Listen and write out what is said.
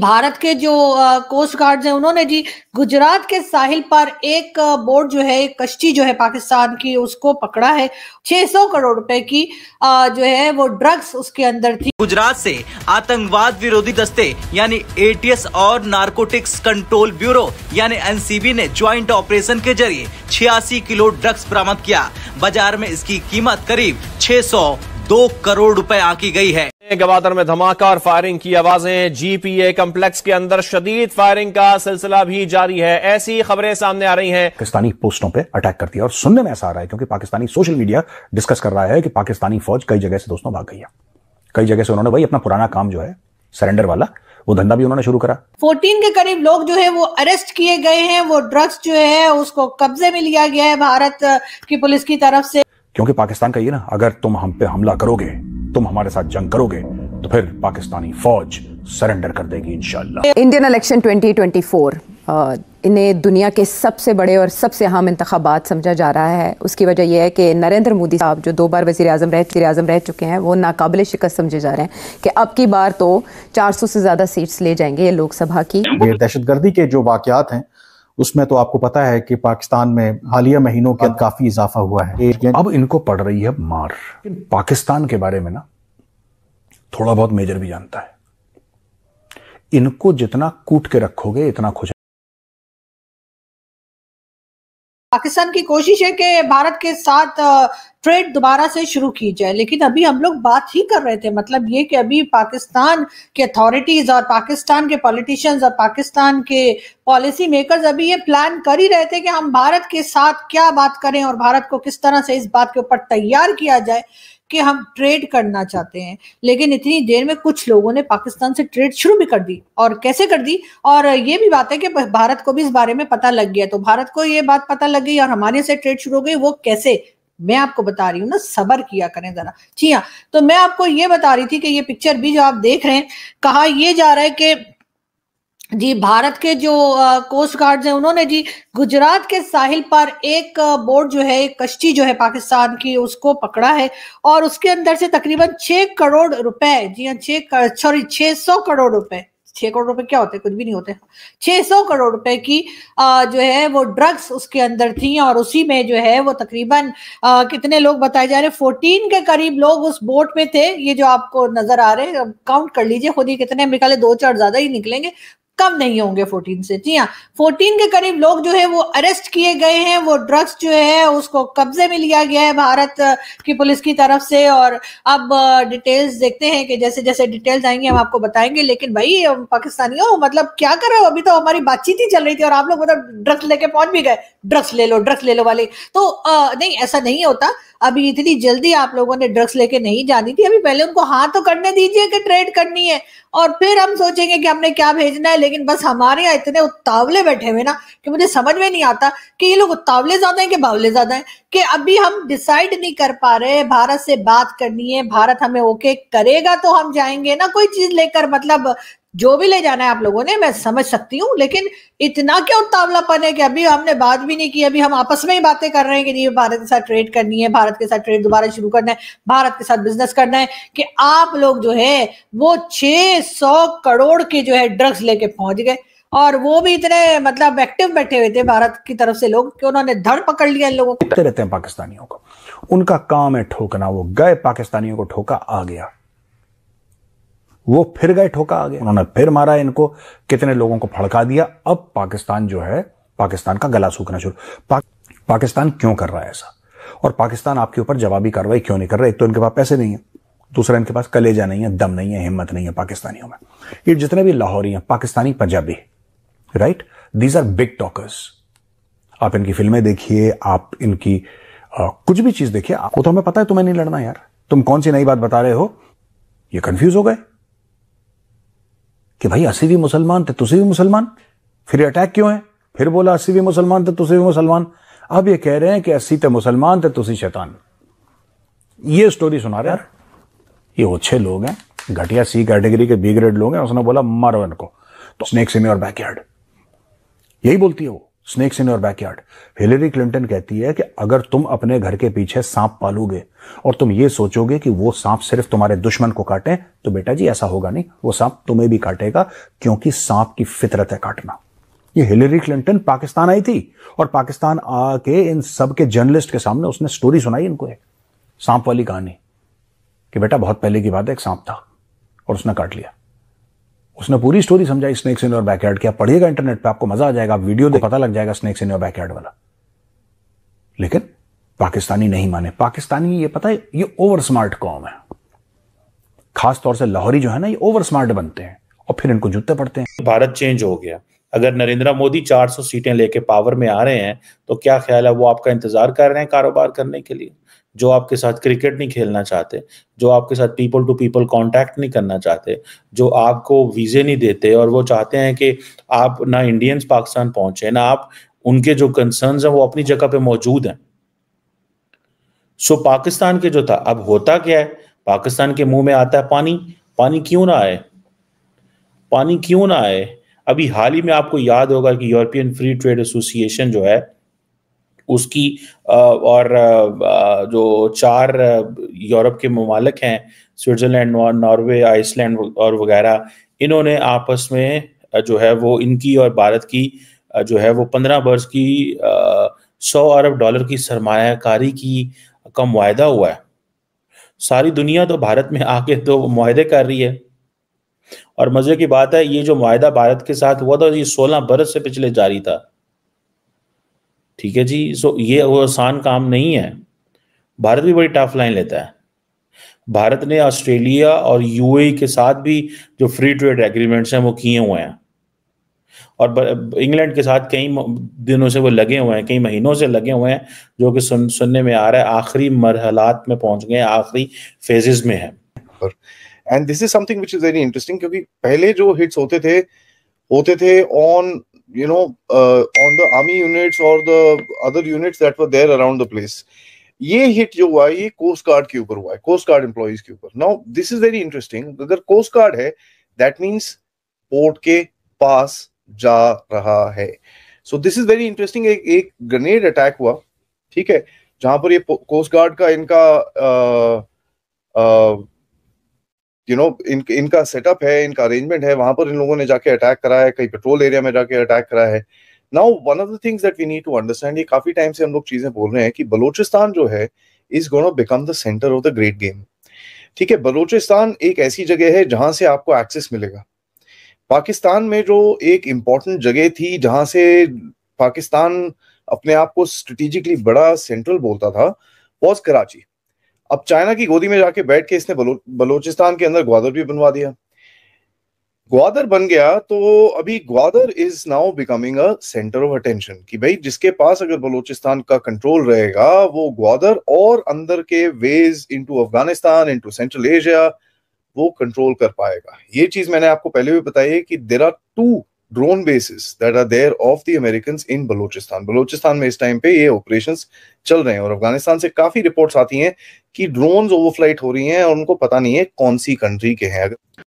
भारत के जो coast guards हैं उन्होंने जी गुजरात के साहिल पर एक बोट जो है, एक कश्ती जो है पाकिस्तान की, उसको पकड़ा है। 600 करोड़ रुपए की जो है वो ड्रग्स उसके अंदर थी। गुजरात से आतंकवाद विरोधी दस्ते यानी एटीएस और नारकोटिक्स कंट्रोल ब्यूरो यानी एनसीबी ने ज्वाइंट ऑपरेशन के जरिए 86 किलो ड्रग्स बरामद किया। बाजार में इसकी कीमत करीब 602 करोड़ रुपए आकी गई है। गवादर में धमाका और फायरिंग की आवाजें, जीपीए कम्प्लेक्स के अंदर शदीद फायरिंग का सिलसिला भी जारी है। ऐसी खबरें सामने आ रही हैं। पाकिस्तानी पोस्टों पे अटैक करती है और सुनने में ऐसा आ रहा है, क्योंकि पाकिस्तानी सोशल मीडिया डिस्कस कर रहा है कि पाकिस्तानी फौज कई जगह से दोस्तों भाग गई है। कई जगह से उन्होंने भाई अपना पुराना काम जो है सरेंडर वाला, वो धंधा भी उन्होंने शुरू करा। 14 के करीब लोग जो है वो अरेस्ट किए गए हैं। वो ड्रग्स जो है उसको कब्जे में लिया गया है भारत की पुलिस की तरफ से, क्योंकि पाकिस्तान का ये ना, अगर तुम हम पे हमला करोगे, तुम हमारे साथ जंग करोगे, तो फिर पाकिस्तानी फौज सरेंडर कर देगी इंशाल्लाह। इंडियन इलेक्शन 2024 इन्हें दुनिया के सबसे बड़े और सबसे अहम इंतखाबात समझा जा रहा है। उसकी वजह यह है कि नरेंद्र मोदी साहब जो 2 बार वज़ीर-ए-आज़म रह चुके हैं, वो नाकाबिल शिकस्त समझे जा रहे हैं कि अब की बार तो 400 से ज़्यादा सीट्स ले जाएंगे लोकसभा की। दहशतगर्दी के जो वाक़यात हैं उसमें तो आपको पता है कि पाकिस्तान में हालिया महीनों के अंदर काफी इजाफा हुआ है। अब इनको पड़ रही है मार। पाकिस्तान के बारे में ना थोड़ा बहुत मेजर भी जानता है। इनको जितना कूट के रखोगे इतना खुश। पाकिस्तान की कोशिश है कि भारत के साथ ट्रेड दोबारा से शुरू की जाए, लेकिन अभी हम लोग बात ही कर रहे थे, मतलब ये कि अभी पाकिस्तान के अथॉरिटीज और पाकिस्तान के पॉलिटिशियंस और पाकिस्तान के पॉलिसी मेकर्स अभी ये प्लान कर ही रहे थे कि हम भारत के साथ क्या बात करें और भारत को किस तरह से इस बात के ऊपर तैयार किया जाए कि हम ट्रेड करना चाहते हैं। लेकिन इतनी देर में कुछ लोगों ने पाकिस्तान से ट्रेड शुरू भी कर दी, और कैसे कर दी, और ये भी बात है कि भारत को भी इस बारे में पता लग गया। तो भारत को ये बात पता लग गई और हमारे से ट्रेड शुरू हो गई। वो कैसे, मैं आपको बता रही हूँ ना, सब्र किया करें जरा। जी हाँ, तो मैं आपको ये बता रही थी कि ये पिक्चर भी जो आप देख रहे हैं, कहा यह जा रहा है कि जी भारत के जो कोस्ट गार्ड्स हैं उन्होंने जी गुजरात के साहिल पर एक बोट जो है, एक कश्ती जो है पाकिस्तान की, उसको पकड़ा है और उसके अंदर से तकरीबन 6 करोड़ रुपए, जी हाँ 600 करोड़ रुपए, 6 करोड़ रुपए क्या होते हैं, कुछ भी नहीं होते। 600 करोड़ रुपए की जो है वो ड्रग्स उसके अंदर थी, और उसी में जो है वो तकरीबन कितने लोग बताए जा रहे हैं, 14 के करीब लोग उस बोट में थे। ये जो आपको नजर आ रहे हैं, काउंट कर लीजिए खुद ही कितने निकाले, 2-4 ज्यादा ही निकलेंगे, कम नहीं होंगे 14 से। जी हाँ, 14 के करीब लोग जो है वो अरेस्ट किए गए हैं। वो ड्रग्स जो है उसको कब्जे में लिया गया है भारत की पुलिस की तरफ से, और अब डिटेल्स देखते हैं कि जैसे जैसे डिटेल्स आएंगे हम आपको बताएंगे। लेकिन भाई पाकिस्तानियों, मतलब क्या कर रहे हो, अभी तो हमारी बातचीत ही चल रही थी और आप लोग मतलब ड्रग्स लेके पहुंच भी गए, ड्रग्स ले लो वाले। तो नहीं, ऐसा नहीं होता। अभी इतनी जल्दी आप लोगों ने ड्रग्स लेके नहीं जानी थी। अभी पहले उनको हाथ तो करने दीजिए कि ट्रेड करनी है, और फिर हम सोचेंगे कि हमने क्या भेजना है। लेकिन बस हमारे यहाँ इतने उतावले बैठे हुए ना कि मुझे समझ में नहीं आता कि ये लोग उतावले ज्यादा हैं कि बावले ज्यादा हैं, कि अभी हम डिसाइड नहीं कर पा रहे। भारत से बात करनी है, भारत हमें ओके करेगा तो हम जाएंगे ना कोई चीज लेकर, मतलब जो भी ले जाना है आप लोगों ने, मैं समझ सकती हूँ। लेकिन इतना क्या उतावलापन है कि अभी हमने बात भी नहीं की, अभी हम आपस में ही बातें कर रहे हैं कि भारत के साथ ट्रेड करनी है, भारत के साथ ट्रेड दोबारा शुरू करना है, भारत के साथ बिजनेस करना है, कि आप लोग जो है वो 600 करोड़ के जो है ड्रग्स लेके पहुंच गए। और वो भी इतने मतलब एक्टिव बैठे हुए थे भारत की तरफ से लोग कि उन्होंने धड़ पकड़ लिया इन लोगों को। रहते हैं पाकिस्तानियों को, उनका काम है ठोकना। वो गए, पाकिस्तानियों को ठोका, आ गया। वो फिर गए, ठोका आ गया। उन्होंने फिर मारा इनको, कितने लोगों को भड़का दिया। अब पाकिस्तान जो है, पाकिस्तान का गला सूखना शुरू। पाकिस्तान क्यों कर रहा है ऐसा, और पाकिस्तान आपके ऊपर जवाबी कार्रवाई क्यों नहीं कर रहा है? एक तो इनके पास पैसे नहीं है, दूसरा इनके पास कलेजा नहीं है, दम नहीं है, हिम्मत नहीं है पाकिस्तानियों में। ये जितने भी लाहौरी हैं, Pakistani Punjabi, right, these are big talkers. आप इनकी फिल्में देखिए, आप इनकी कुछ भी चीज देखिए, आपको तो हमें पता है तुम्हें नहीं लड़ना यार, तुम कौन सी नई बात बता रहे हो। ये कंफ्यूज हो गए कि भाई असी भी मुसलमान थे, तुसी भी मुसलमान, फिर अटैक क्यों है? फिर बोला असी भी मुसलमान थे, तुसी भी मुसलमान। अब ये कह रहे हैं कि असी थे मुसलमान थे, तुसी शैतान। ये स्टोरी सुना रहे यार। ये ओछे लोग हैं, घटिया सी कैटेगरी के बी ग्रेड लोग हैं। उसने बोला मारो इनको, तो स्नेक सिमी और बैकयार्ड, यही बोलती है वो snakes in your backyard. Hillary Clinton कहती है कि अगर तुम अपने घर के पीछे सांप पालोगे और तुम ये सोचोगे कि वो सांप सिर्फ तुम्हारे दुश्मन को काटे, तो बेटा जी ऐसा होगा नहीं, वो सांप तुम्हें भी काटेगा, क्योंकि सांप की फितरत है काटना। ये हिलरी क्लिंटन पाकिस्तान आई थी और पाकिस्तान आके इन सबके जर्नलिस्ट के सामने उसने स्टोरी सुनाई इनको, एक सांप वाली कहानी कि बेटा बहुत पहले की बात है, एक सांप था और उसने काट लिया। उसने पूरी स्टोरी समझाई स्नेक्स इन योर बैकयार्ड की, आप पढ़िएगा इंटरनेट पे, आपको मजा आ जाएगा, आप वीडियो देख पता लग जाएगा स्नेक्स इन योर बैकयार्ड वाला। लेकिन पाकिस्तानी नहीं माने, पाकिस्तानी ये पता है ये ओवर स्मार्ट कौम है, खासतौर से लाहौरी जो है ना ये ओवर स्मार्ट बनते हैं और फिर इनको जूते पड़ते हैं। भारत चेंज हो गया, अगर नरेंद्र मोदी 400 सीटें लेके पावर में आ रहे हैं तो क्या ख्याल है वो आपका इंतजार कर रहे हैं कारोबार करने के लिए? जो आपके साथ क्रिकेट नहीं खेलना चाहते, जो आपके साथ पीपल टू पीपल कांटेक्ट नहीं करना चाहते, जो आपको वीज़े नहीं देते और वो चाहते हैं कि आप ना इंडियंस पाकिस्तान पहुंचे ना आप, उनके जो कंसर्न्स हैं वो अपनी जगह पे मौजूद हैं। सो पाकिस्तान के जो था, अब होता क्या है, पाकिस्तान के मुंह में आता है पानी। पानी क्यों ना आए, पानी क्यों ना आए? अभी हाल ही में आपको याद होगा कि यूरोपियन फ्री ट्रेड एसोसिएशन जो है उसकी और जो 4 यूरोप के ममालिक हैं, स्विट्जरलैंड, नॉर्वे, आइसलैंड और वगैरह, इन्होंने आपस में जो है वो इनकी और भारत की जो है वो 15 वर्ष की $100 अरब की सरमायाकारी का मुआहदा हुआ है। सारी दुनिया तो भारत में आके तो मुआहदे कर रही है और मजे की बात है ये जो मुआहदा भारत के साथ हुआ था ये 16 बरस से पिछले जारी था। ठीक है जी, सो ये वो आसान काम नहीं है। भारत भी बड़ी टफ लाइन लेता है। भारत ने ऑस्ट्रेलिया और यूएई के साथ भी जो फ्री ट्रेड एग्रीमेंट्स हैं वो किए हुए हैं और इंग्लैंड के साथ कई दिनों से वो लगे हुए हैं, कई महीनों से लगे हुए हैं, जो कि सुनने में आ रहा है आखिरी मरहलात में पहुंच गए, आखिरी फेजेस में है। And this is something which is very interesting, क्योंकि पहले जो हिट्स होते थे on you know on the army units or the other units that were there around the place, ye hit jo hua ye coast guard ke upar hua hai, coast guard employees ke upar। Now this is very interesting, agar coast guard hai that means port ke paas ja raha hai, so this is very interesting। ek grenade attack hua, theek hai, jahan par ye coast guard ka inka you know इनका setup है, इनका arrangement है, वहां पर इन लोगों ने जाके attack करा है, कहीं पेट्रोल एरिया में जाके अटैक करा है। Now one of the things that we need to understand, ये काफी टाइम से हम लोग चीजें बोल रहे हैं कि बलोचिस्तान जो है is gonna become the centre of the great game. ठीक है, बलोचिस्तान एक ऐसी जगह है जहां से आपको एक्सेस मिलेगा। पाकिस्तान में जो एक इम्पॉर्टेंट जगह थी जहां से पाकिस्तान अपने आप को स्ट्रेटेजिकली बड़ा सेंट्रल बोलता था, वॉज कराची। अब चाइना की गोदी में जाके बैठ के इसने बलोचिस्तान के अंदर ग्वादर भी बनवा दिया। ग्वादर बन गया तो अभी Gwadar is now becoming a centre of attention कि भाई जिसके पास अगर बलोचिस्तान का कंट्रोल रहेगा वो ग्वादर और अंदर के wedge into Afghanistan, into central Asia वो कंट्रोल कर पाएगा। ये चीज मैंने आपको पहले भी बताई है कि there are 2 drone bases that are there of the American in Balochistan. Balochistan में इस टाइम पे ये ऑपरेशंस चल रहे हैं और अफगानिस्तान से काफी रिपोर्ट्स आती हैं कि ड्रोन्स ओवरफ्लाइट हो रही हैं और उनको पता नहीं है कौन सी कंट्री के हैं।